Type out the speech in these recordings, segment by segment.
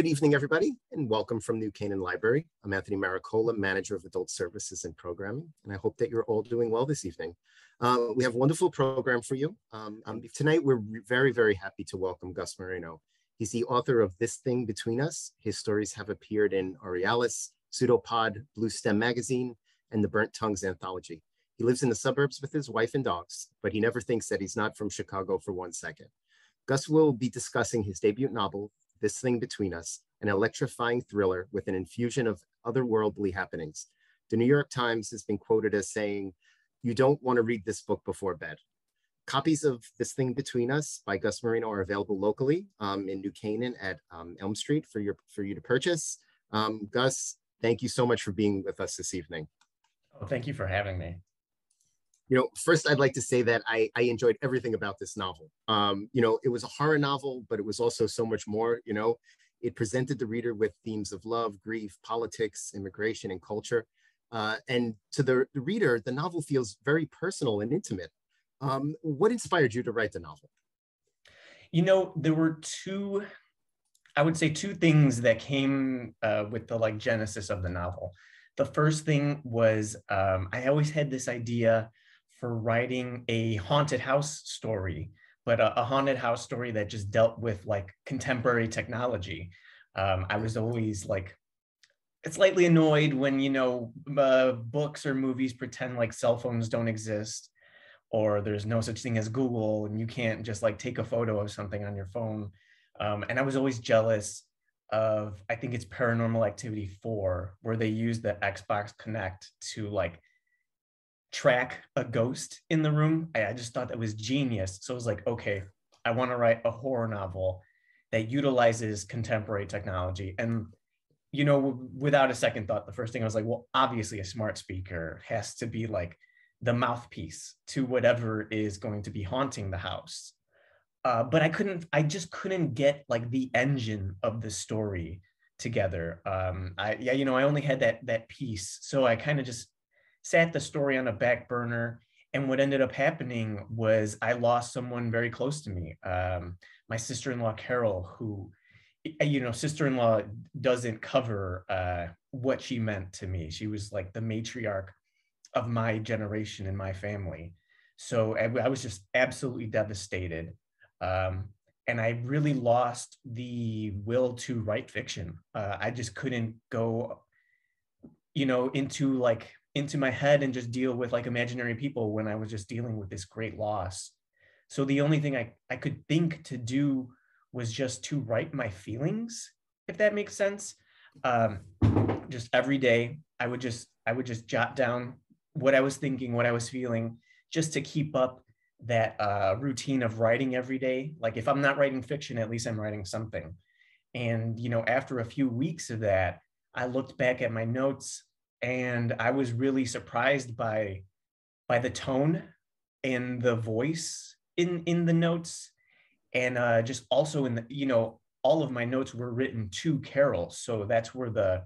Good evening, everybody, and welcome from New Canaan Library. I'm Anthony Maricola, Manager of Adult Services and Programming, and I hope that you're all doing well this evening. We have a wonderful program for you. Tonight, we're very, very happy to welcome Gus Moreno. He's the author of This Thing Between Us. His stories have appeared in Aurealis, Pseudopod, Bluestem Magazine, and the Burnt Tongues Anthology. He lives in the suburbs with his wife and dogs, but he never thinks that he's not from Chicago for one second. Gus will be discussing his debut novel, This Thing Between Us, an electrifying thriller with an infusion of otherworldly happenings. The New York Times has been quoted as saying, "You don't want to read this book before bed." Copies of This Thing Between Us by Gus Moreno are available locally in New Canaan at Elm Street for you to purchase. Gus, thank you so much for being with us this evening. Oh, thank you for having me. You know, first, I'd like to say that I enjoyed everything about this novel. You know, it was a horror novel, but it was also so much more. You know, it presented the reader with themes of love, grief, politics, immigration, and culture. And to the reader, the novel feels very personal and intimate. What inspired you to write the novel? You know, there were two things that came with the genesis of the novel. The first thing was I always had this idea for writing a haunted house story, but a haunted house story that just dealt with contemporary technology. I was always slightly annoyed when, you know, books or movies pretend cell phones don't exist, or there's no such thing as Google and you can't just take a photo of something on your phone. And I was always jealous of, I think it's Paranormal Activity 4, where they use the Xbox Connect to track a ghost in the room. I just thought that was genius. So I was like, okay, I want to write a horror novel that utilizes contemporary technology. And, you know, without a second thought, the first thing I was like, well, obviously a smart speaker has to be the mouthpiece to whatever is going to be haunting the house. But I just couldn't get the engine of the story together. I only had that piece. So I kind of just sat the story on a back burner, and what ended up happening was I lost someone very close to me, my sister-in-law Carol, who, you know, sister-in-law doesn't cover what she meant to me. She was the matriarch of my generation and my family, so I was just absolutely devastated, and I really lost the will to write fiction. I just couldn't go, you know, into my head and just deal with imaginary people when I was just dealing with this great loss. So the only thing I could think to do was just to write my feelings, if that makes sense. Just every day, I would just jot down what I was thinking, what I was feeling, just to keep up that routine of writing every day. If I'm not writing fiction, at least I'm writing something. And, you know, after a few weeks of that, I looked back at my notes, and I was really surprised by the tone and the voice in the notes. And just also in the, you know, all of my notes were written to Carol. So that's where the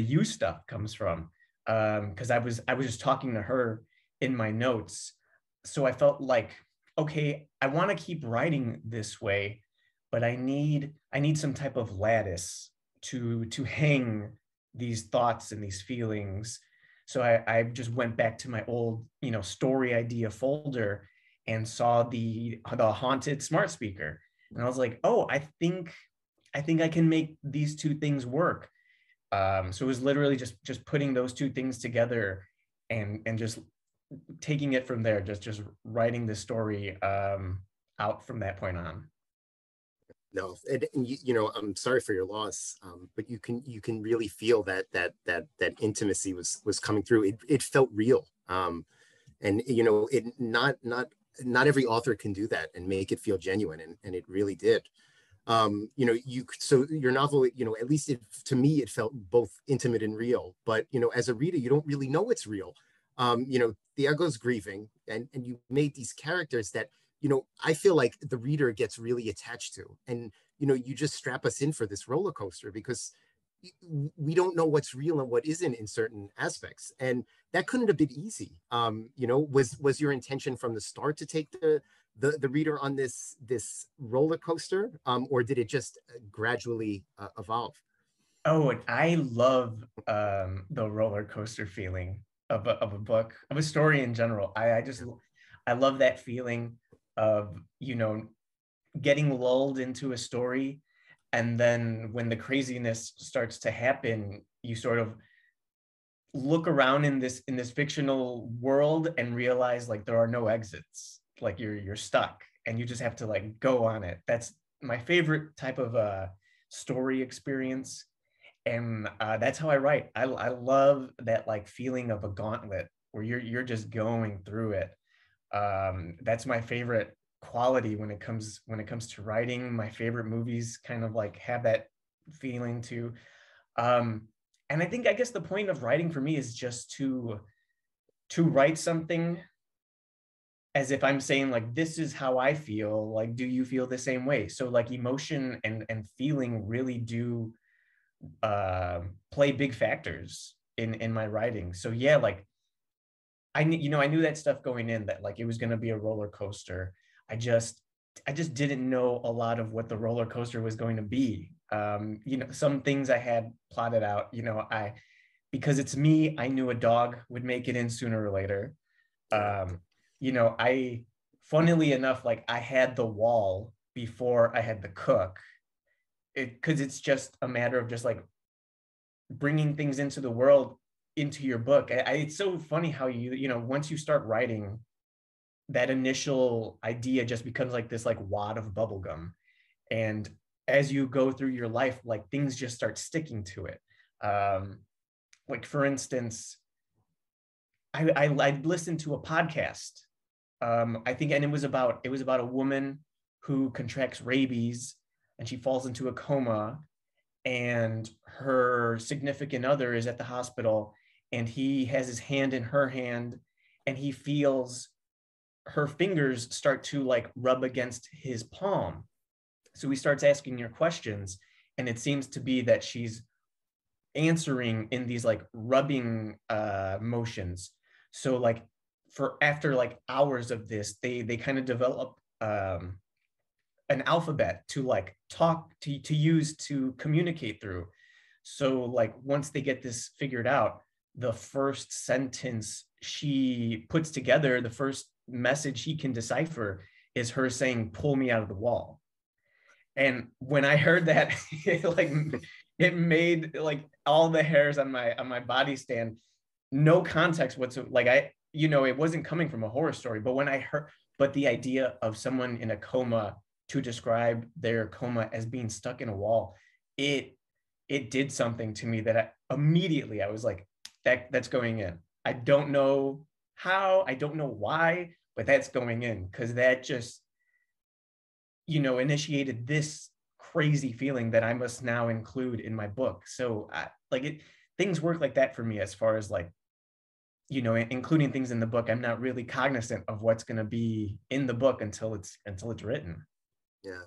you stuff comes from. Because I was just talking to her in my notes. So I felt like, okay, I want to keep writing this way, but I need some type of lattice to hang these thoughts and these feelings. So I just went back to my old, you know, story idea folder and saw the haunted smart speaker. And I was like, oh, I think I can make these two things work. So it was literally just putting those two things together and just taking it from there, just writing the story out from that point on. No, you know, I'm sorry for your loss, but you can really feel that intimacy was coming through. It felt real, and you know, it not every author can do that and make it feel genuine, and it really did. You know, so your novel, you know, at least to me, it felt both intimate and real. But you know, as a reader, you don't really know it's real. You know, Thiago's grieving, and you made these characters that, you know, I feel like the reader gets really attached to, and, you know, you just strap us in for this roller coaster because we don't know what's real and what isn't in certain aspects. And that couldn't have been easy. You know, was your intention from the start to take the the reader on this roller coaster, or did it just gradually evolve? Oh, and I love the roller coaster feeling of a book, of a story in general. I love that feeling of, you know, getting lulled into a story. And then when the craziness starts to happen, you sort of look around in this fictional world and realize like there are no exits, like you're stuck and you just have to like go on it. That's my favorite type of story experience. And that's how I write. I love that like feeling of a gauntlet where you're just going through it. That's my favorite quality when it comes to writing. My favorite movies kind of like have that feeling too. And I guess the point of writing for me is just to write something as if I'm saying like, this is how I feel, like, do you feel the same way? So like emotion and feeling really do play big factors in my writing. So yeah, like I knew that stuff going in, that like it was going to be a roller coaster. I just didn't know a lot of what the roller coaster was going to be. You know, some things I had plotted out, you know, because it's me, I knew a dog would make it in sooner or later. You know, funnily enough, like I had the wall before I had the cook, because it's just a matter of just like bringing things into the world, into your book. It's so funny how you know, once you start writing, that initial idea just becomes like this like wad of bubblegum. And as you go through your life, like things just start sticking to it. Like for instance, I listened to a podcast, I think, and it was about a woman who contracts rabies and she falls into a coma and her significant other is at the hospital and he has his hand in her hand and he feels her fingers start to like rub against his palm. So he starts asking her questions and it seems to be that she's answering in these like rubbing motions. So like after like hours of this, they kind of develop an alphabet to like talk, to use, to communicate through. So like once they get this figured out, the first sentence she puts together, the first message he can decipher is her saying, pull me out of the wall. And when I heard that, it made like all the hairs on my body stand. No context whatsoever. Like it wasn't coming from a horror story, but but the idea of someone in a coma, to describe their coma as being stuck in a wall, it did something to me that immediately I was like, that's going in. I don't know how, I don't know why, but that's going in, because that just, you know, initiated this crazy feeling that I must now include in my book. So things work like that for me, as far as like, you know, including things in the book. I'm not really cognizant of what's going to be in the book until it's written. Yeah.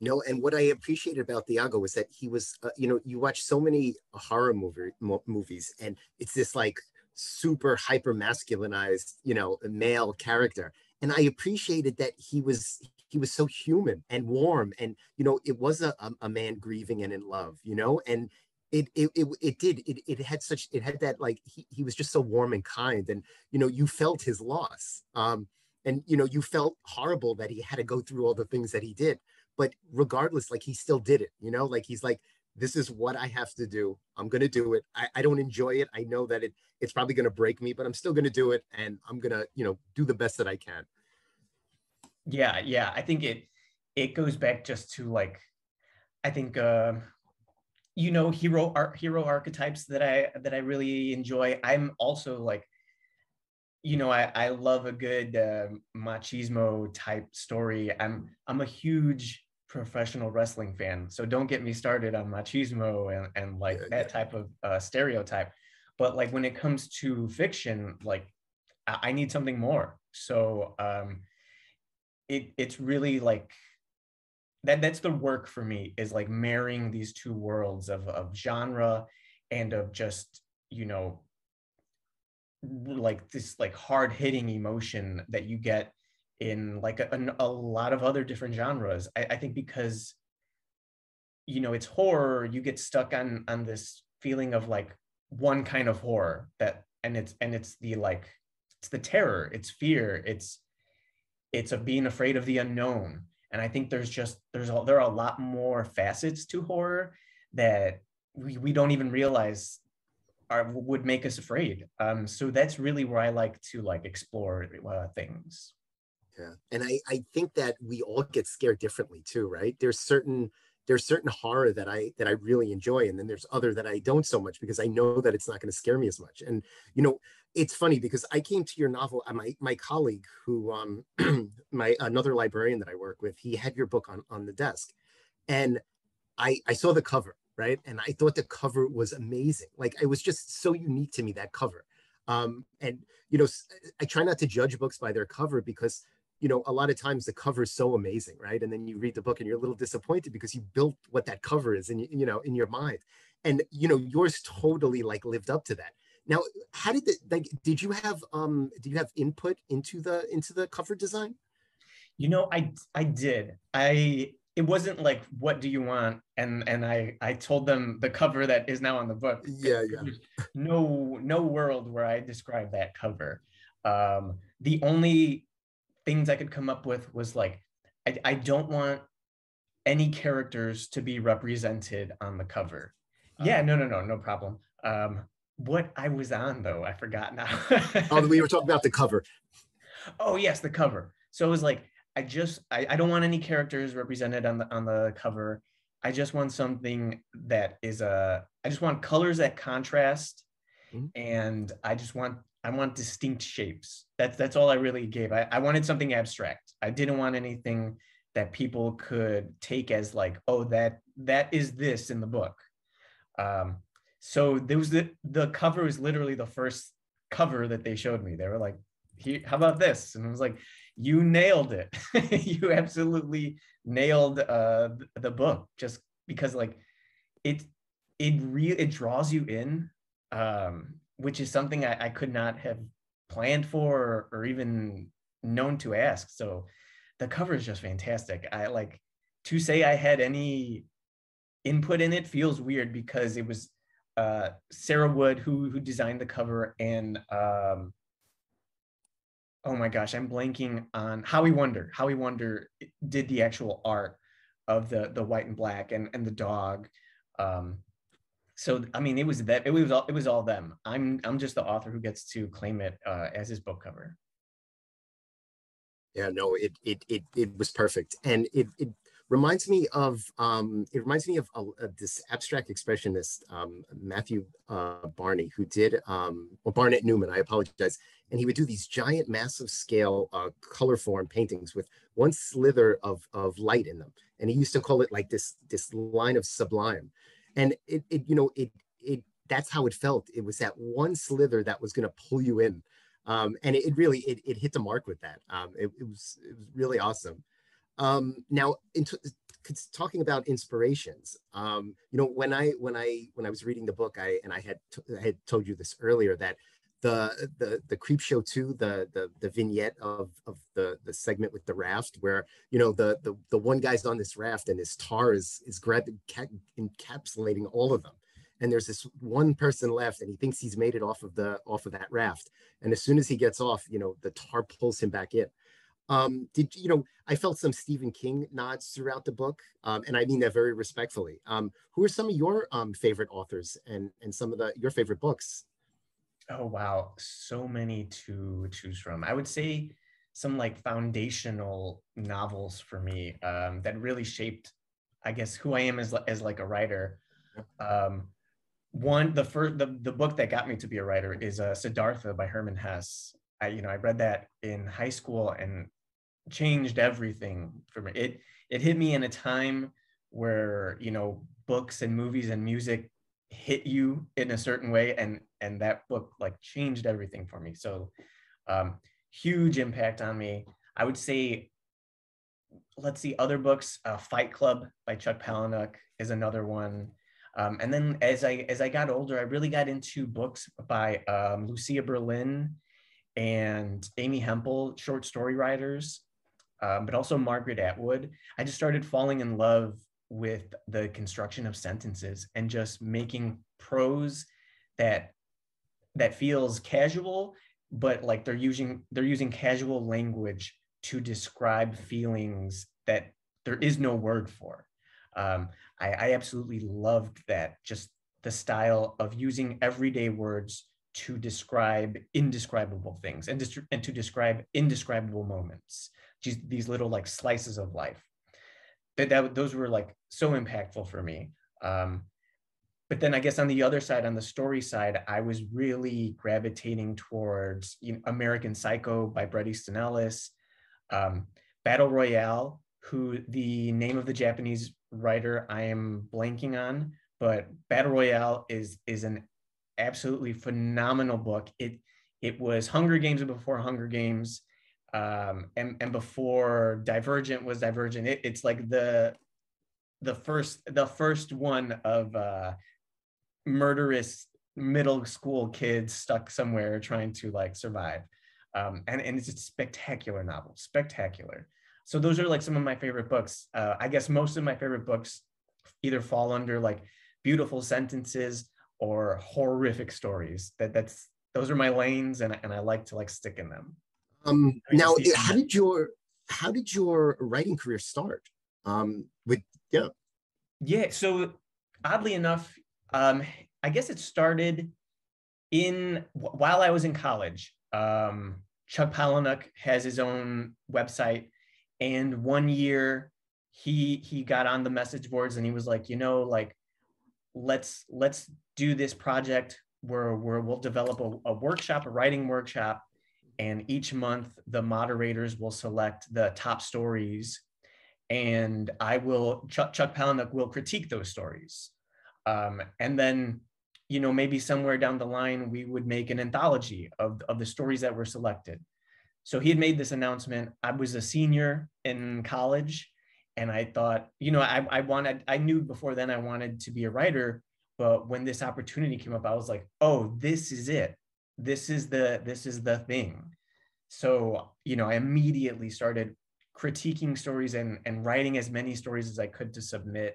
No, and what I appreciated about Thiago was that he was, you know, you watch so many horror movies and it's this like super hyper masculinized, you know, male character. And I appreciated that he was so human and warm, and, you know, it was a man grieving and in love, you know, and it had that, like, he was just so warm and kind, and, you know, you felt his loss. And, you know, you felt horrible that he had to go through all the things that he did, but regardless, like, he still did it, you know, like, he's like, this is what I have to do. I'm going to do it. I don't enjoy it. I know that it's probably going to break me, but I'm still going to do it. And I'm going to, you know, do the best that I can. Yeah. Yeah. I think it goes back just to like, I think, you know, hero archetypes that I really enjoy. I'm also like, you know, I love a good machismo type story. I'm a huge professional wrestling fan, so don't get me started on machismo and like that type of stereotype. But like when it comes to fiction, like I need something more. So it's really like that's the work for me, is like marrying these two worlds of genre and of just, you know, like this like hard hitting emotion that you get in like a lot of other different genres. I think because, you know, it's horror, you get stuck on this feeling of like one kind of horror that, and it's the terror, it's fear, it's of being afraid of the unknown. And I think there are a lot more facets to horror that we don't even realize would make us afraid. So that's really where I like to explore things. Yeah, and I think that we all get scared differently too, right? There's certain horror that I really enjoy, and then there's other that I don't so much because I know that it's not going to scare me as much. And you know, it's funny because I came to your novel. My colleague, who another librarian that I work with, he had your book on the desk, and I saw the cover, right? And I thought the cover was amazing. Like, it was just so unique to me, that cover. And you know, I try not to judge books by their cover because, you know, a lot of times the cover is so amazing, right? And then you read the book and you're a little disappointed because you built what that cover is in, you know, in your mind. And, you know, yours totally lived up to that. Now, how did did you have input into the cover design? You know, I did. It wasn't like, what do you want? And I told them the cover that is now on the book. Yeah, yeah. There's no world where I describe that cover. The only things I could come up with was like, I don't want any characters to be represented on the cover. Yeah, no problem. What I was on though, I forgot now. Oh, we were talking about the cover. Oh yes, the cover. So it was like, I don't want any characters represented on the cover. I just want something that is I just want colors that contrast, mm-hmm. and I want distinct shapes. That's all I really gave. I wanted something abstract. I didn't want anything that people could take as like, oh, that is this in the book. So there was the cover was literally the first cover that they showed me. They were like, how about this? And I was like, you nailed it. You absolutely nailed the book, just because like it draws you in, which is something I could not have planned for or even known to ask. So the cover is just fantastic. I like to say I had any input in it feels weird because it was Sarah Wood who designed the cover, and oh my gosh, I'm blanking on Howie Wonder. Howie Wonder did the actual art of the white and black and the dog. So I mean, it was all them. I'm just the author who gets to claim it as his book cover. Yeah, no, it was perfect, and it reminds me of this abstract expressionist Matthew Barney, who did Barnett Newman. I apologize. And he would do these giant, massive scale color form paintings with one slither of light in them. And he used to call it like this line of sublime. And it that's how it felt. It was that one slither that was going to pull you in. And it really hit the mark with that. It was really awesome. Now, talking about inspirations, you know, when I was reading the book, I had told you this earlier, that the Creepshow 2, the vignette of the segment with the raft, where, you know, the one guy's on this raft and his tar is grabbing, encapsulating all of them, and there's this one person left, and he thinks he's made it off of that raft, and as soon as he gets off, you know, the tar pulls him back in. I felt some Stephen King nods throughout the book, and I mean that very respectfully. Who are some of your favorite authors and some of your favorite books? Oh wow, so many to choose from. I would say some like foundational novels for me that really shaped, I guess, who I am as like a writer. The book that got me to be a writer is Siddhartha by Hermann Hesse. I read that in high school and changed everything for me. It hit me in a time where, you know, books and movies and music hit you in a certain way, and that book like changed everything for me. So huge impact on me. I would say, let's see, other books, Fight Club by Chuck Palahniuk is another one. And then as I got older, I really got into books by Lucia Berlin and Amy Hempel, short story writers. but also Margaret Atwood, I just started falling in love with the construction of sentences and just making prose that feels casual, but like they're using casual language to describe feelings that there is no word for. I absolutely loved that, just the style of using everyday words to describe indescribable things and to describe indescribable moments, just these little like slices of life. Those were like so impactful for me. But then I guess on the other side, on the story side, I was really gravitating towards American Psycho by Brett Easton Ellis, Battle Royale, who the name of the Japanese writer I am blanking on, but Battle Royale is an absolutely phenomenal book. It was Hunger Games before Hunger Games, and before Divergent was Divergent. It's like the first one of murderous middle school kids stuck somewhere trying to like survive. And it's a spectacular novel, spectacular. So those are like some of my favorite books. I guess most of my favorite books either fall under like beautiful sentences or horrific stories. Those are my lanes, and I like to like stick in them. Now, how did your writing career start? So oddly enough, I guess it started while I was in college. Chuck Palahniuk has his own website, and one year he got on the message boards and he was like, let's do this project where we'll develop a writing workshop, and each month the moderators will select the top stories, and Chuck Palahniuk will critique those stories, and then maybe somewhere down the line, we would make an anthology of the stories that were selected. So he had made this announcement. I was a senior in college, and I thought, I knew before then I wanted to be a writer, but when this opportunity came up, I was like, oh, this is it. This is the thing. So, I immediately started critiquing stories and writing as many stories as I could to submit.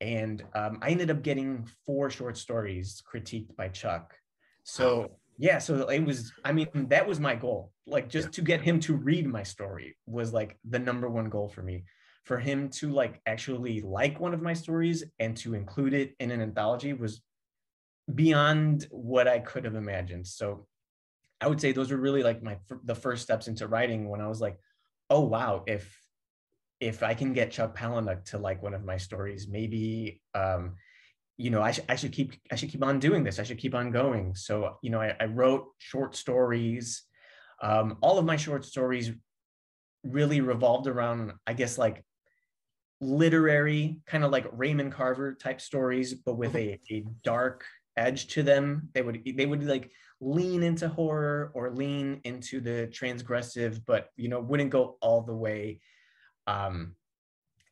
And I ended up getting 4 short stories critiqued by Chuck. So yeah, so it was, that was my goal. Like just to get him to read my story was like the number one goal for me. For him to like actually like one of my stories and to include it in an anthology was beyond what I could have imagined. So I would say those were really like the first steps into writing, when I was like, oh wow, if I can get Chuck Palahniuk to like one of my stories, maybe, I should keep on doing this. I should keep on going. So, I wrote short stories. All of my short stories really revolved around, I guess, like literary, kind of like Raymond Carver type stories, but with a dark edge to them. They would like lean into horror or lean into the transgressive, but, wouldn't go all the way. And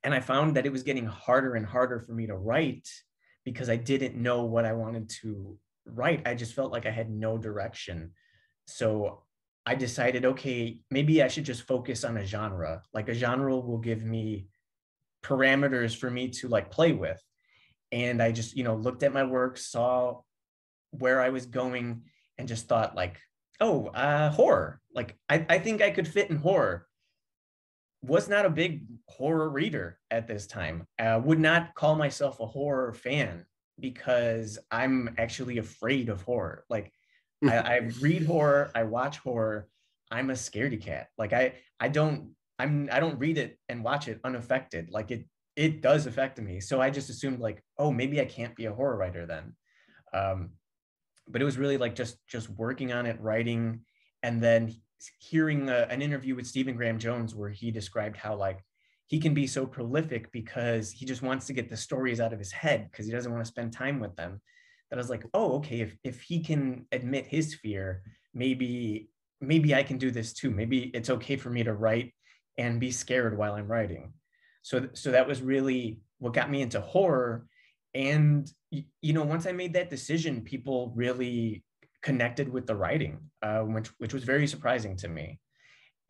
I found that it was getting harder and harder for me to write because I didn't know what I wanted to write. I just felt like I had no direction. So I decided, okay, maybe I should just focus on a genre. Like a genre will give me parameters for me to like play with. And I just, looked at my work, saw where I was going, and just thought like, oh, horror. Like I think I could fit in horror. Was not a big horror reader at this time. Would not call myself a horror fan because I'm actually afraid of horror. Like I read horror, I watch horror. I'm a scaredy cat. Like I don't read it and watch it unaffected. Like it does affect me. So I just assumed like, oh, maybe I can't be a horror writer then. But it was really like just working on it, writing, and then hearing an interview with Stephen Graham Jones where he described how like he can be so prolific because he just wants to get the stories out of his head because he doesn't want to spend time with them. That I was like, oh, okay, if he can admit his fear, maybe I can do this too. Maybe it's okay for me to write and be scared while I'm writing. So that was really what got me into horror. And once I made that decision, people really connected with the writing, which was very surprising to me.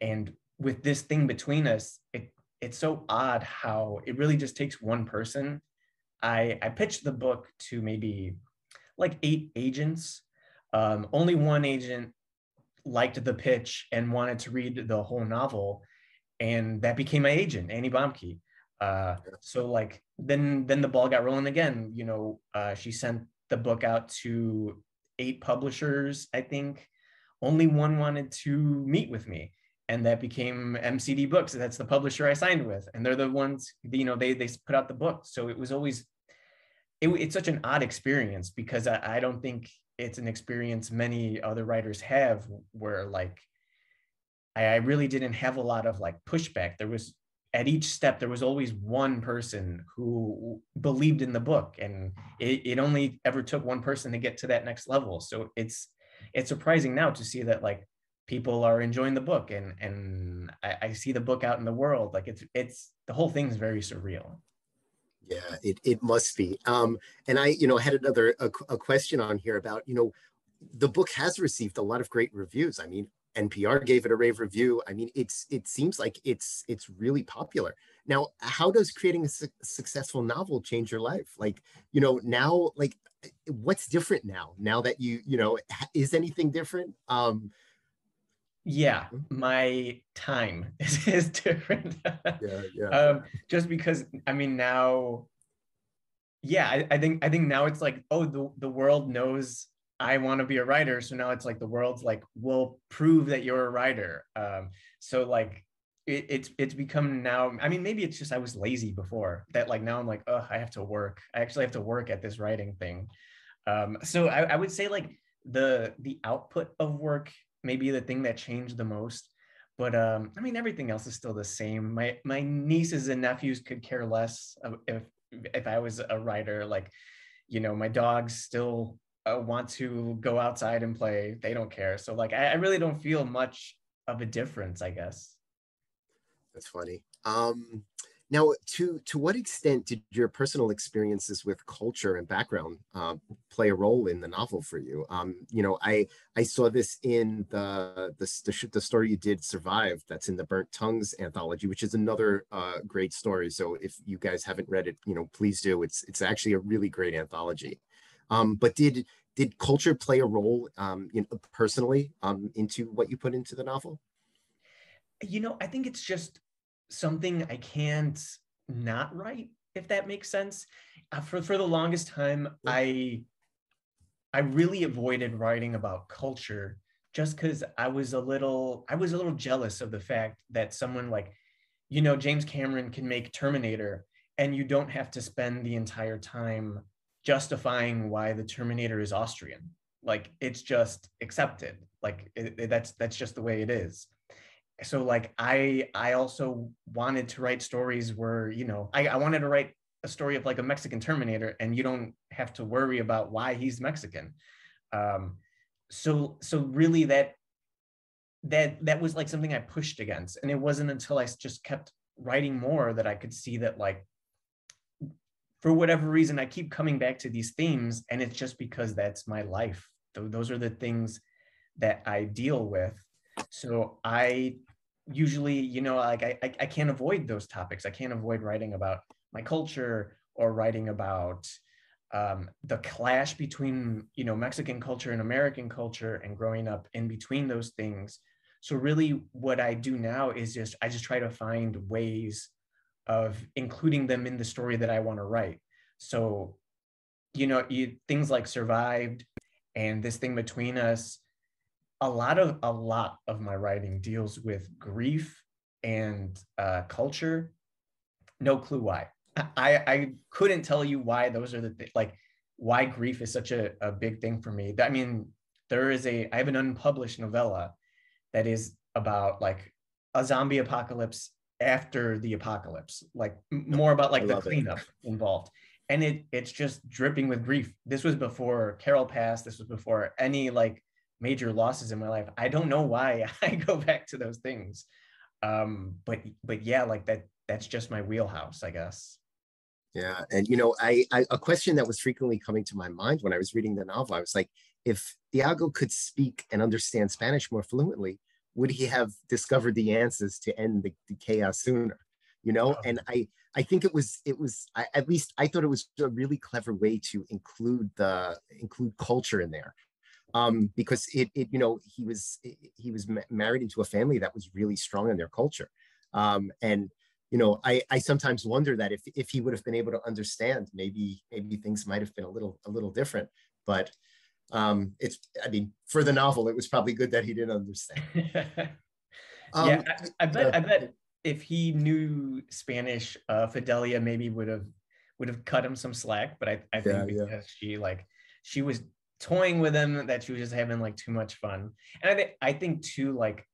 And with This Thing Between Us, it's so odd how it really just takes one person. I pitched the book to maybe like 8 agents. Only one agent liked the pitch and wanted to read the whole novel. And that became my agent, Annie Baumke. So like, then the ball got rolling again. You know, she sent the book out to 8 publishers, I think. Only one wanted to meet with me. And that became MCD Books. That's the publisher I signed with. And they're the ones, you know, they put out the book. So it was always, it's such an odd experience, because I don't think it's an experience many other writers have, where like, I really didn't have a lot of like pushback. There was, at each step, there was always one person who believed in the book. And it only ever took one person to get to that next level. So it's surprising now to see that like, people are enjoying the book, and I see the book out in the world. Like it's the whole thing's very surreal. Yeah, it must be. And I, you know, had another a question on here about, you know, the book has received a lot of great reviews. I mean, NPR gave it a rave review. I mean, it seems like it's really popular. Now, how does creating a successful novel change your life? Like, you know, now, like, what's different now that you know, is anything different? Yeah, my time is different. Yeah. Just because, I mean, now, yeah, I think now it's like, oh, the world knows I want to be a writer. So now it's like the world's like, we'll prove that you're a writer. So like, it's become now, I mean, maybe it's just I was lazy before that. Like now I'm like, oh, I have to work. I actually have to work at this writing thing. So I would say like the output of work maybe the thing that changed the most, but I mean, everything else is still the same. My nieces and nephews could care less if I was a writer. Like, you know, my dogs still want to go outside and play. They don't care. So like, I really don't feel much of a difference, I guess. That's funny. Now, to what extent did your personal experiences with culture and background play a role in the novel for you? You know, I saw this in the story you did, Survive, that's in the Burnt Tongues Anthology, which is another great story. So if you guys haven't read it, you know, please do. It's actually a really great anthology. But did culture play a role personally into what you put into the novel? You know, I think it's just something I can't not write, if that makes sense. For the longest time, I really avoided writing about culture, just because I was a little jealous of the fact that someone like, you know, James Cameron can make Terminator, and you don't have to spend the entire time justifying why the Terminator is Austrian. Like, it's just accepted. Like that's just the way it is. So like I also wanted to write stories where, you know, I wanted to write a story of like a Mexican Terminator, and you don't have to worry about why he's Mexican. So really that was like something I pushed against. And it wasn't until I just kept writing more that I could see that, like, for whatever reason, I keep coming back to these themes, and it's just because that's my life. Those are the things that I deal with. So I usually, you know, like I can't avoid those topics. I can't avoid writing about my culture or writing about the clash between, you know, Mexican culture and American culture, and growing up in between those things. So really what I do now is I just try to find ways of including them in the story that I want to write. So, you know, things like Survived and This Thing Between Us, a lot of my writing deals with grief and culture. No clue why. I couldn't tell you why those are why grief is such a big thing for me. I mean, I have an unpublished novella that is about like a zombie apocalypse after the apocalypse, like more about like the cleanup involved. And it's just dripping with grief. This was before Carol passed. This was before any like major losses in my life. I don't know why I go back to those things. But yeah, like that's just my wheelhouse, I guess. Yeah. And, you know, a question that was frequently coming to my mind when I was reading the novel, I was like, if Thiago could speak and understand Spanish more fluently, would he have discovered the answers to end the chaos sooner? You know, and I think it was, at least I thought it was a really clever way to include culture in there, because it you know, he was married into a family that was really strong in their culture, and you know, I sometimes wonder that if he would have been able to understand, maybe things might have been a little different, but it's, I mean, for the novel, it was probably good that he didn't understand. Yeah, I bet. If he knew Spanish, Fidelia maybe would have cut him some slack, but I think she was toying with him, that she was just having like too much fun. And I think too, like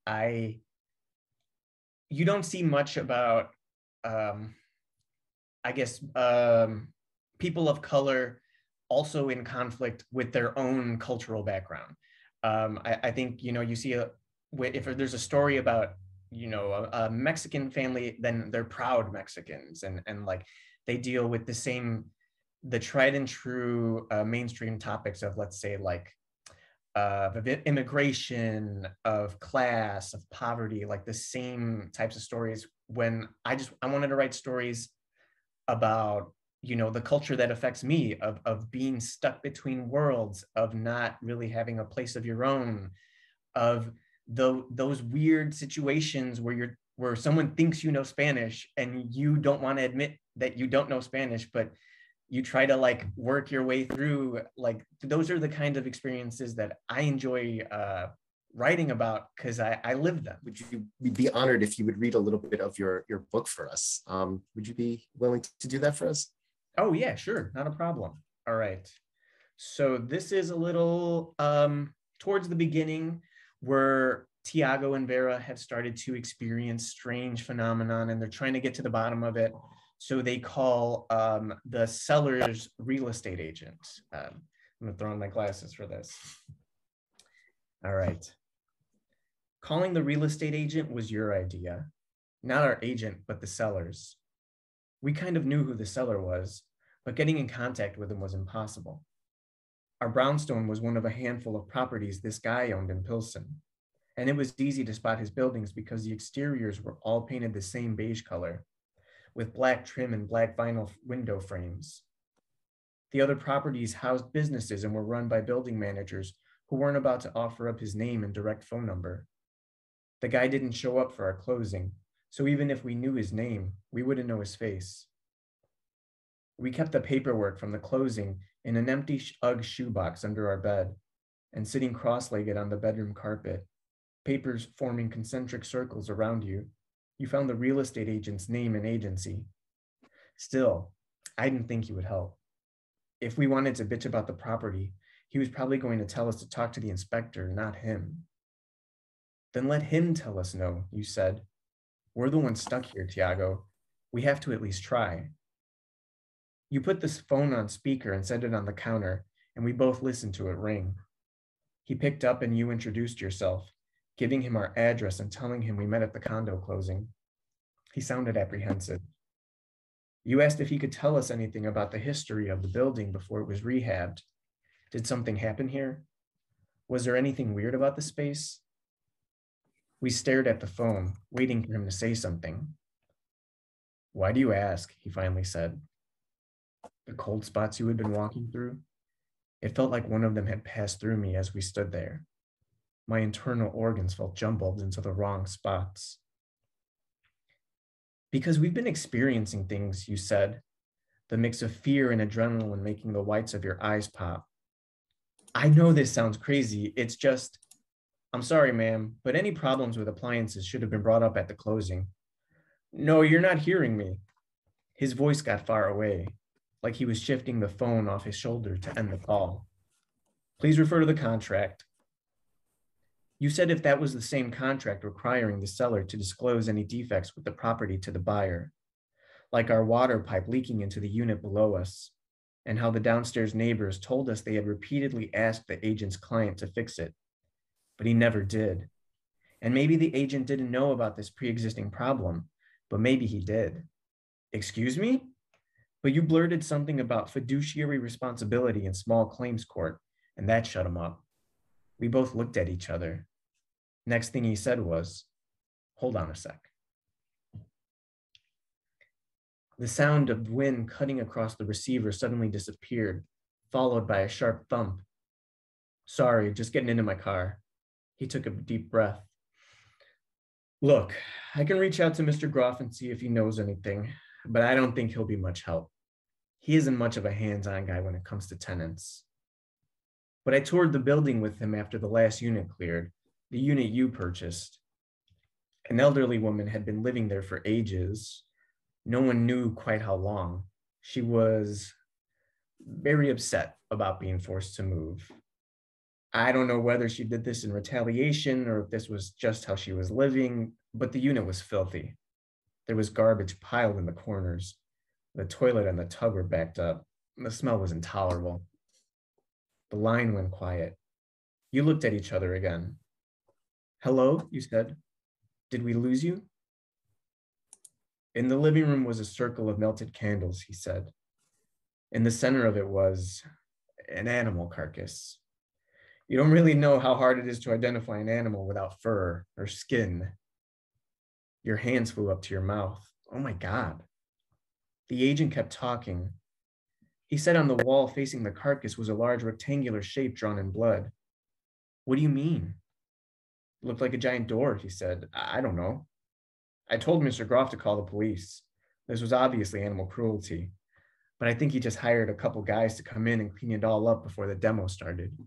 you don't see much about, I guess, people of color also in conflict with their own cultural background. I think, you know, you see if there's a story about, you know, a Mexican family, then they're proud Mexicans, and like they deal with the tried and true mainstream topics of, let's say, like of immigration, of class, of poverty, like the same types of stories. When I wanted to write stories about, you know, the culture that affects me, of being stuck between worlds, of not really having a place of your own, of those weird situations where someone thinks you know Spanish and you don't want to admit that you don't know Spanish, but you try to like work your way through. Like, those are the kind of experiences that I enjoy writing about, because I live them. Would you be honored if you would read a little bit of your book for us? Would you be willing to do that for us? Oh yeah, sure, not a problem. All right. So this is a little towards the beginning, where Thiago and Vera have started to experience strange phenomenon, and they're trying to get to the bottom of it. So they call the seller's real estate agent. I'm gonna throw on my glasses for this. All right. Calling the real estate agent was your idea. Not our agent, but the seller's. We kind of knew who the seller was, but getting in contact with him was impossible. Our brownstone was one of a handful of properties this guy owned in Pilsen, and it was easy to spot his buildings because the exteriors were all painted the same beige color, with black trim and black vinyl window frames. The other properties housed businesses and were run by building managers who weren't about to offer up his name and direct phone number. The guy didn't show up for our closing, so even if we knew his name, we wouldn't know his face. We kept the paperwork from the closing in an empty Ugg shoebox under our bed, and sitting cross-legged on the bedroom carpet, papers forming concentric circles around you, you found the real estate agent's name and agency. Still, I didn't think he would help. If we wanted to bitch about the property, he was probably going to tell us to talk to the inspector, not him. Then let him tell us no, you said. We're the ones stuck here, Thiago. We have to at least try. You put this phone on speaker and set it on the counter, and we both listened to it ring. He picked up and you introduced yourself, giving him our address and telling him we met at the condo closing. He sounded apprehensive. You asked if he could tell us anything about the history of the building before it was rehabbed. Did something happen here? Was there anything weird about the space? We stared at the phone, waiting for him to say something. Why do you ask? He finally said. The cold spots you had been walking through, it felt like one of them had passed through me as we stood there. My internal organs felt jumbled into the wrong spots. Because we've been experiencing things, you said, the mix of fear and adrenaline making the whites of your eyes pop. I know this sounds crazy, it's just, I'm sorry, ma'am, but any problems with appliances should have been brought up at the closing. No, you're not hearing me. His voice got far away, like he was shifting the phone off his shoulder to end the call. Please refer to the contract. You said if that was the same contract requiring the seller to disclose any defects with the property to the buyer, like our water pipe leaking into the unit below us, and how the downstairs neighbors told us they had repeatedly asked the agent's client to fix it, but he never did. And maybe the agent didn't know about this pre-existing problem, but maybe he did. Excuse me? But you blurted something about fiduciary responsibility in small claims court, and that shut him up. We both looked at each other. Next thing he said was, "Hold on a sec." The sound of wind cutting across the receiver suddenly disappeared, followed by a sharp thump. "Sorry, just getting into my car." He took a deep breath. "Look, I can reach out to Mr. Groff and see if he knows anything, but I don't think he'll be much help. He isn't much of a hands-on guy when it comes to tenants. But I toured the building with him after the last unit cleared, the unit you purchased. An elderly woman had been living there for ages. No one knew quite how long. She was very upset about being forced to move. I don't know whether she did this in retaliation or if this was just how she was living, but the unit was filthy. There was garbage piled in the corners. The toilet and the tub were backed up. The smell was intolerable." The line went quiet. You looked at each other again. "Hello," you said. "Did we lose you?" In the living room was a circle of melted candles, he said. In the center of it was an animal carcass. You don't really know how hard it is to identify an animal without fur or skin. Your hands flew up to your mouth. "Oh my God." The agent kept talking. He said on the wall facing the carcass was a large rectangular shape drawn in blood. "What do you mean?" "It looked like a giant door," he said. "I don't know. I told Mr. Groff to call the police. This was obviously animal cruelty, but I think he just hired a couple guys to come in and clean it all up before the demo started."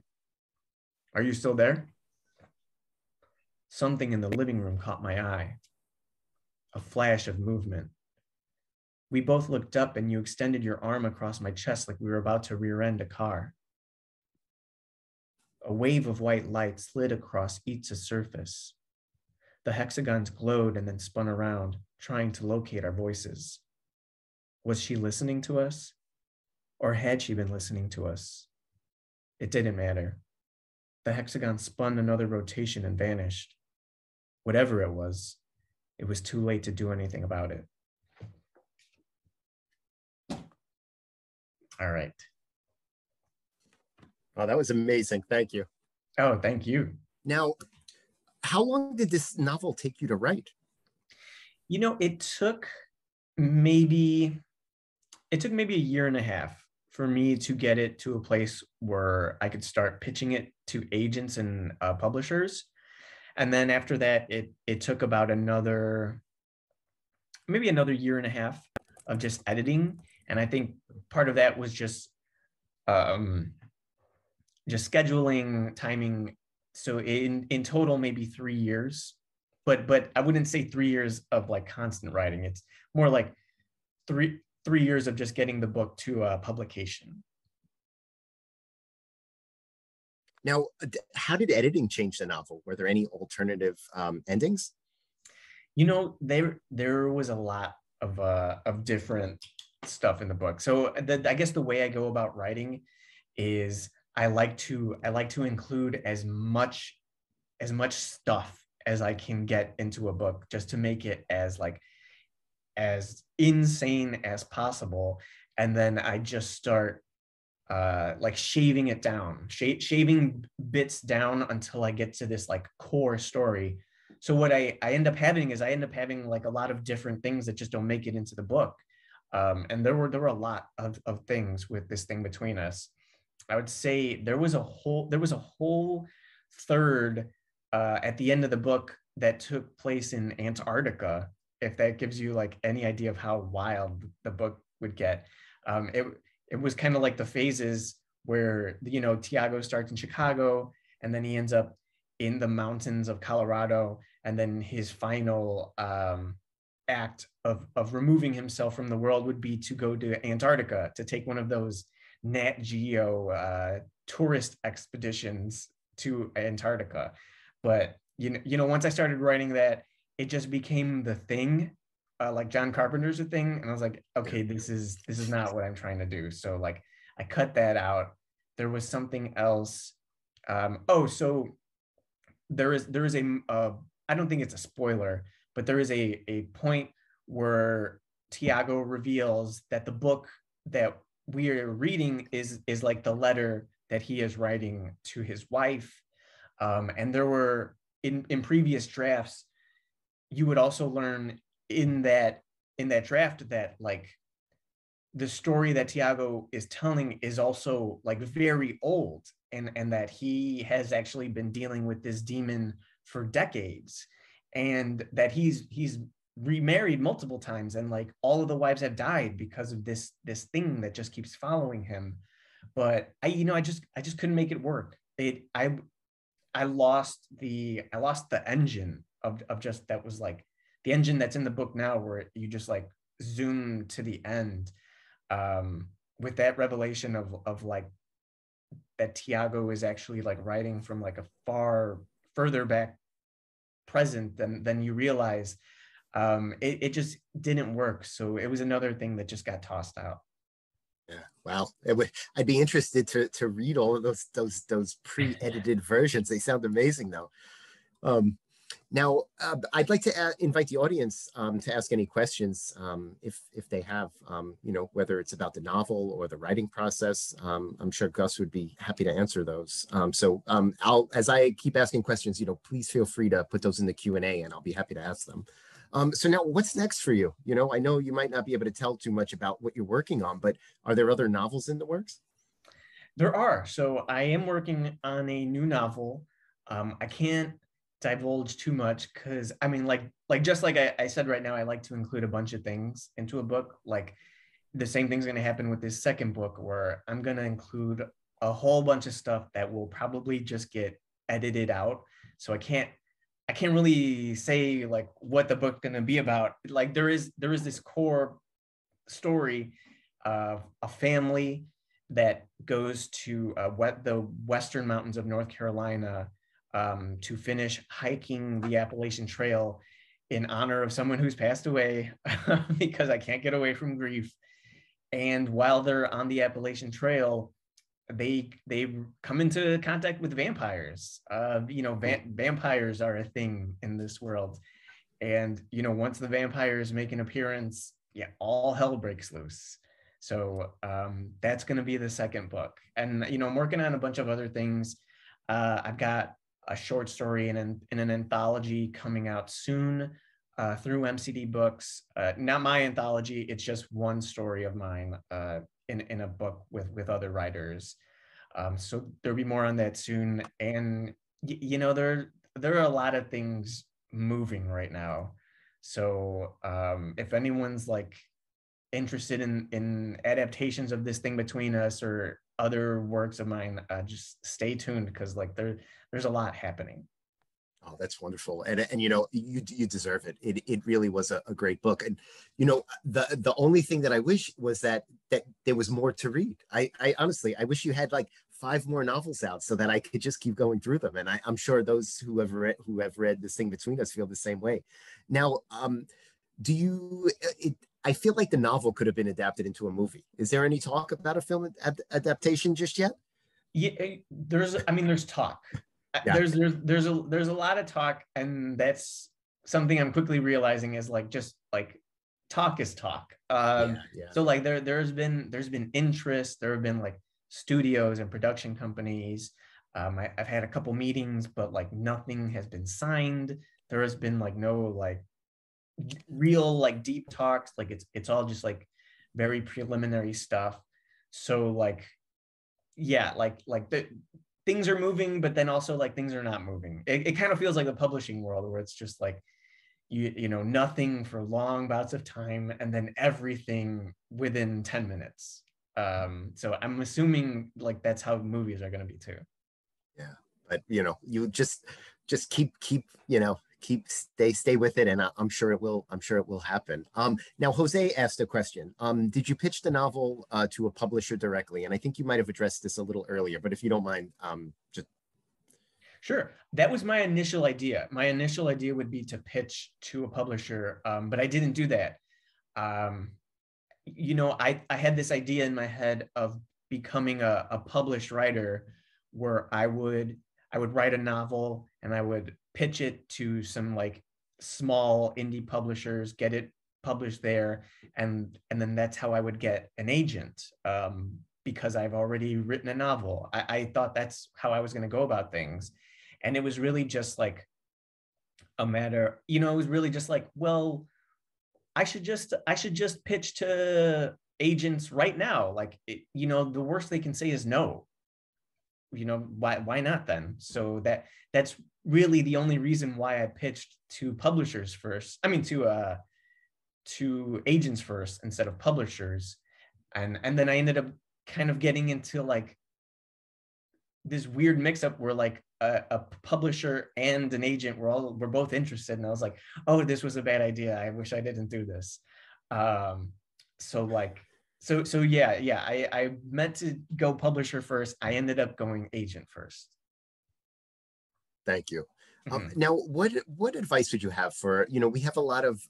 "Are you still there?" Something in the living room caught my eye, a flash of movement. We both looked up and you extended your arm across my chest like we were about to rear-end a car. A wave of white light slid across each surface. The hexagons glowed and then spun around, trying to locate our voices. Was she listening to us? Or had she been listening to us? It didn't matter. The hexagon spun another rotation and vanished. Whatever it was too late to do anything about it. All right. Wow, that was amazing. Thank you. Oh, thank you. Now, how long did this novel take you to write? You know, it took maybe a year and a half for me to get it to a place where I could start pitching it to agents and publishers. And then after that, it took about another year and a half of just editing. And I think part of that was just scheduling, timing. So in total, maybe 3 years, but I wouldn't say 3 years of like constant writing. It's more like three years of just getting the book to publication. Now, how did editing change the novel? Were there any alternative endings? You know, there was a lot of different stuff in the book. So I guess the way I go about writing is I like to include as much stuff as I can get into a book, just to make it as insane as possible. And then I just start shaving it down, shaving bits down until I get to this like core story. So what I end up having is like a lot of different things that just don't make it into the book. And there were a lot of things with This Thing Between Us. I would say there was a whole third at the end of the book that took place in Antarctica, if that gives you like any idea of how wild the book would get. It was kind of like the phases where, you know, Thiago starts in Chicago and then he ends up in the mountains of Colorado. And then his final act of removing himself from the world would be to go to Antarctica to take one of those Nat Geo tourist expeditions to Antarctica. But you know, once I started writing that, it just became the thing, like John Carpenter's a thing, and I was like, okay, this is not what I'm trying to do. So like I cut that out. There was something else. So there is a I don't think it's a spoiler, but there is a point where Thiago reveals that the book that we are reading is like the letter that he is writing to his wife. And there were in previous drafts, you would also learn in that draft that like the story that Thiago is telling is also like very old, and that he has actually been dealing with this demon for decades, and that he's remarried multiple times, and like all of the wives have died because of this thing that just keeps following him. But I just couldn't make it work. I lost the engine of just, that was like the engine that's in the book now, where you just like zoom to the end, with that revelation of like that Thiago is actually like writing from like a further back present than you realize. It just didn't work. So it was another thing that just got tossed out. Yeah. Wow. I'd be interested to read all of those pre-edited versions. They sound amazing though. Now, I'd like to invite the audience to ask any questions if they have, whether it's about the novel or the writing process. I'm sure Gus would be happy to answer those. So as I keep asking questions, please feel free to put those in the Q&A, and I'll be happy to ask them. So now, what's next for you? I know you might not be able to tell too much about what you're working on, but are there other novels in the works? There are. So I am working on a new novel. I can't divulge too much because I said right now, I like to include a bunch of things into a book. Like the same thing's going to happen with this second book, where I'm going to include a whole bunch of stuff that will probably just get edited out. So I can't really say like what the book's gonna be about. Like there is this core story of a family that goes to the Western mountains of North Carolina to finish hiking the Appalachian Trail in honor of someone who's passed away, because I can't get away from grief. And while they're on the Appalachian Trail, they come into contact with vampires. Vampires are a thing in this world, and once the vampires make an appearance, all hell breaks loose. So that's going to be the second book, and I'm working on a bunch of other things. I've got a short story in an anthology coming out soon through MCD Books. Not my anthology; it's just one story of mine. In a book with other writers. So there'll be more on that soon. And there are a lot of things moving right now. So if anyone's like interested in adaptations of This Thing Between Us or other works of mine, just stay tuned, because like there's a lot happening. Oh, that's wonderful. And you deserve it. It really was a great book. And, the only thing that I wish was that there was more to read. I honestly, I wish you had like 5 more novels out so that I could just keep going through them. And I'm sure those who have read This Thing Between Us feel the same way. Now, I feel like the novel could have been adapted into a movie. Is there any talk about a film adaptation just yet? Yeah, there's talk. Yeah. There's a lot of talk, and that's something I'm quickly realizing is like, just like talk is talk. So like there's been interest. There have been like studios and production companies. I've had a couple meetings, but like nothing has been signed. There has been like no like real like deep talks. Like it's all just like very preliminary stuff. So like, things are moving, but then also like things are not moving. It kind of feels like the publishing world, where it's just like, nothing for long bouts of time, and then everything within 10 minutes. So I'm assuming like that's how movies are going to be too. Yeah, but you just keep stay with it, and I'm sure it will happen. Now, Jose asked a question. Did you pitch the novel to a publisher directly? And I think you might have addressed this a little earlier, but if you don't mind, just. Sure, that was my initial idea. My initial idea would be to pitch to a publisher, but I didn't do that. I had this idea in my head of becoming a published writer, where I would write a novel and I would pitch it to some like small indie publishers, get it published there. And then that's how I would get an agent, because I've already written a novel. I thought that's how I was going to go about things. And it was really just like a matter, you know, it was really just like, well, I should just pitch to agents right now. Like, it, you know, the worst they can say is no. You know, why not then? So that's really the only reason why I pitched to publishers first. I mean, to agents first instead of publishers. And then I ended up kind of getting into like this weird mix up where like a publisher and an agent were both interested. And I was like, oh, this was a bad idea. I wish I didn't do this. I meant to go publisher first. I ended up going agent first. Thank you. Now, what advice would you have for, you know, we have a lot of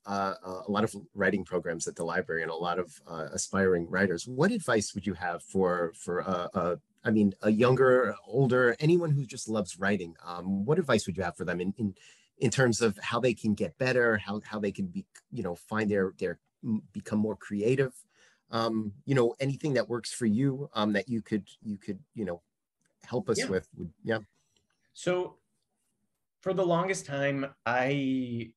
writing programs at the library and a lot of aspiring writers. What advice would you have for a younger, older, anyone who just loves writing? What advice would you have for them in terms of how they can get better, how they can be, you know, find their become more creative? You know, anything that works for you that you could you know help us with? Yeah. So, for the longest time, I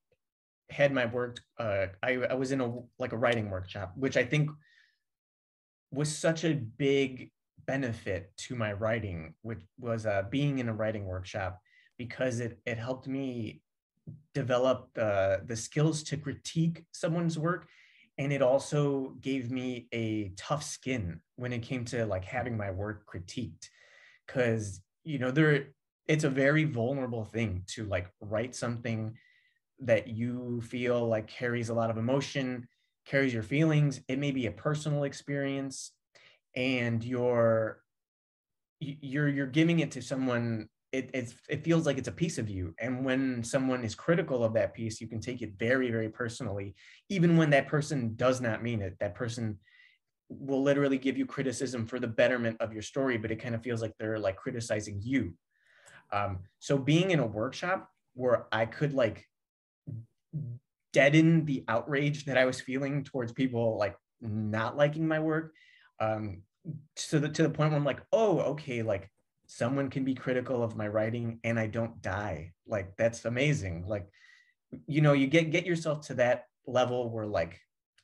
had my work, I was in a writing workshop, which I think was such a big benefit to my writing, which was being in a writing workshop, because it helped me develop the skills to critique someone's work. And it also gave me a tough skin when it came to like having my work critiqued, because, you know, it's a very vulnerable thing to like write something that you feel like carries a lot of emotion, carries your feelings. It may be a personal experience, and you're giving it to someone. It feels like it's a piece of you. And when someone is critical of that piece, you can take it very, very personally, even when that person does not mean it. That person will literally give you criticism for the betterment of your story, but it kind of feels like they're like criticizing you. So being in a workshop where I could like deaden the outrage that I was feeling towards people like not liking my work, to the point where I'm like, oh, okay, like someone can be critical of my writing and I don't die. Like, that's amazing. Like, you know, you get yourself to that level where like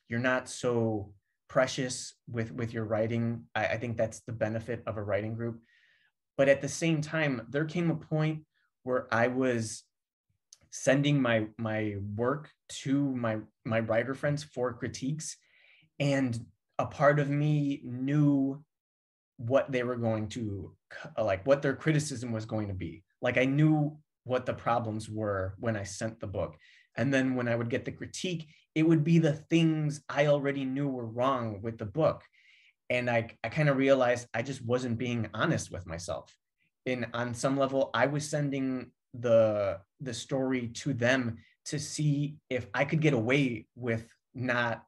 you're not so precious with your writing. I think that's the benefit of a writing group. But at the same time, there came a point where I was sending my work to my writer friends for critiques, and a part of me knew what they were going to, like what their criticism was going to be. Like, I knew what the problems were when I sent the book. And then when I would get the critique, it would be the things I already knew were wrong with the book. And I kind of realized I just wasn't being honest with myself. And on some level, I was sending the story to them to see if I could get away with not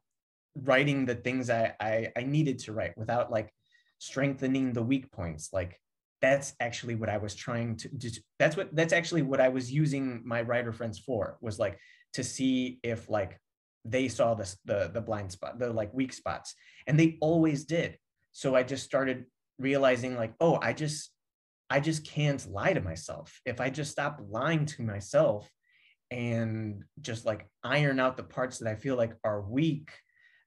writing the things I needed to write without like strengthening the weak points. Like, that's actually what I was trying to do. That's actually what I was using my writer friends for, was like to see if like they saw the blind spot, the like weak spots, and they always did. So I just started realizing like, oh, I just can't lie to myself. If I just stop lying to myself and just like iron out the parts that I feel like are weak,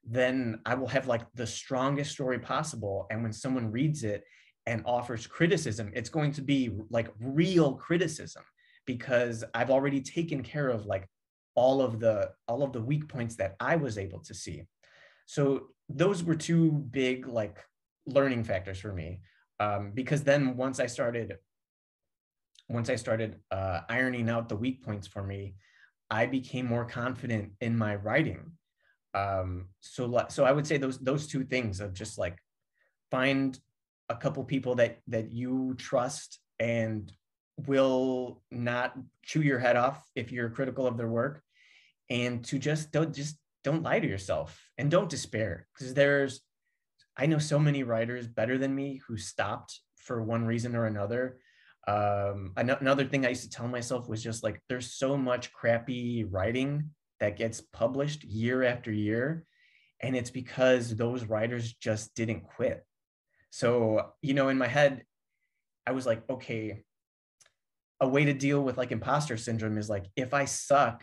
then I will have like the strongest story possible. And when someone reads it and offers criticism, it's going to be like real criticism, because I've already taken care of like all of the weak points that I was able to see. So those were two big like learning factors for me, because then once I started ironing out the weak points for me, I became more confident in my writing. So I would say those two things of just like find a couple people that you trust and will not chew your head off if you're critical of their work, and to just don't lie to yourself and don't despair, because I know so many writers better than me who stopped for one reason or another. Another thing I used to tell myself was just like, there's so much crappy writing that gets published year after year, and it's because those writers just didn't quit. So, you know, in my head, I was like, okay, a way to deal with like imposter syndrome is like, if I suck,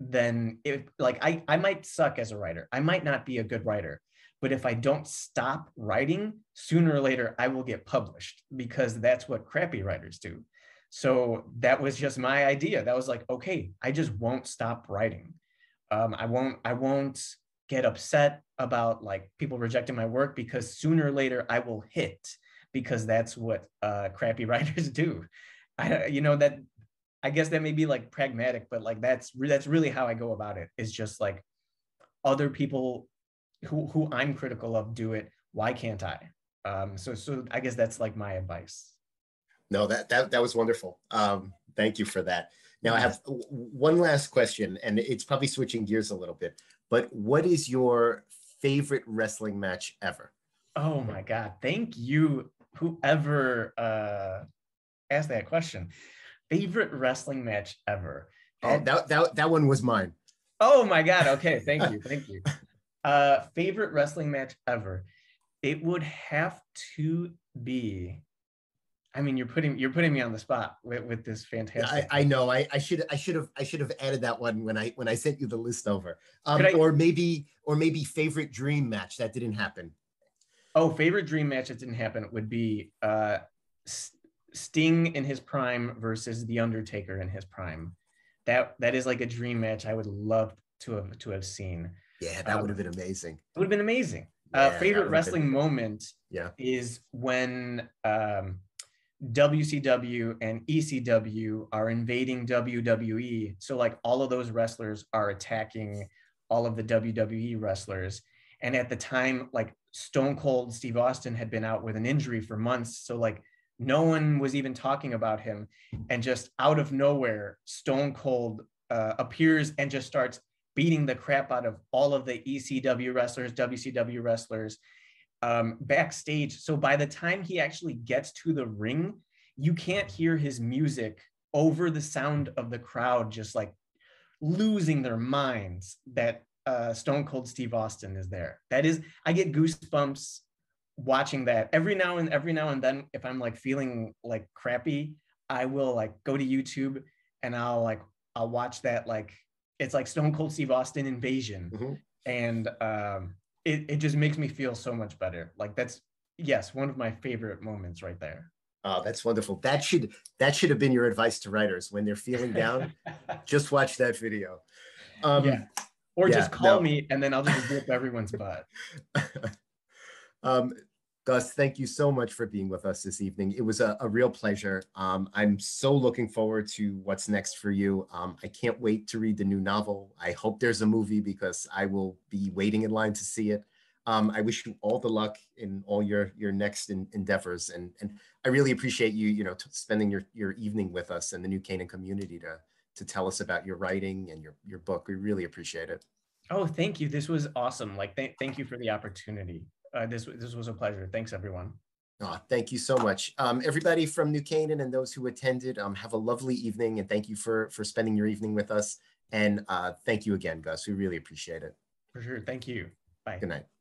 then if like I might suck as a writer, I might not be a good writer, but if I don't stop writing, sooner or later I will get published, because that's what crappy writers do. So that was just my idea. That was like, okay, I just won't stop writing. I won't get upset about like people rejecting my work, because sooner or later I will hit, because that's what crappy writers do. I guess that may be like pragmatic, but like that's really how I go about it. It's just like, other people who I'm critical of do it, why can't I? So I guess that's like my advice. No, that was wonderful. Thank you for that. Now I have one last question, and it's probably switching gears a little bit, but what is your favorite wrestling match ever? Oh my God, thank you, whoever asked that question. Favorite wrestling match ever. Oh, that one was mine. Oh my God, okay, thank you, thank you. Favorite wrestling match ever. It would have to be, I mean, you're putting me on the spot with this fantastic. I know. I should have added that one when I sent you the list over. Or maybe favorite dream match that didn't happen. Oh, favorite dream match that didn't happen would be Sting in his prime versus The Undertaker in his prime. That is like a dream match I would love to have seen. Yeah, that would have been amazing. It would have been amazing. Yeah, favorite wrestling moment is when WCW and ECW are invading WWE. So like all of those wrestlers are attacking all of the WWE wrestlers. And at the time, like Stone Cold Steve Austin had been out with an injury for months. So like no one was even talking about him. And just out of nowhere, Stone Cold appears and just starts beating the crap out of all of the ECW wrestlers, WCW wrestlers, backstage. So by the time he actually gets to the ring, you can't hear his music over the sound of the crowd just like losing their minds that Stone Cold Steve Austin is there. I get goosebumps watching that. Every now and then, if I'm like feeling like crappy, I will like go to YouTube and I'll watch that. Like it's like Stone Cold Steve Austin Invasion. Mm-hmm. And it just makes me feel so much better. Like that's, yes, one of my favorite moments right there. Oh, that's wonderful. That should have been your advice to writers when they're feeling down. Just watch that video. Just call me and then I'll just whip everyone's butt. Gus, thank you so much for being with us this evening. It was a real pleasure. I'm so looking forward to what's next for you. I can't wait to read the new novel. I hope there's a movie because I will be waiting in line to see it. I wish you all the luck in all your next endeavors. And I really appreciate you spending your evening with us and the New Canaan community to tell us about your writing and your book. We really appreciate it. Oh, thank you. This was awesome. Like, thank you for the opportunity. This was a pleasure. Thanks, everyone. Oh, thank you so much. Everybody from New Canaan and those who attended, have a lovely evening, and thank you for spending your evening with us. And thank you again, Gus. We really appreciate it. For sure. Thank you. Bye. Good night.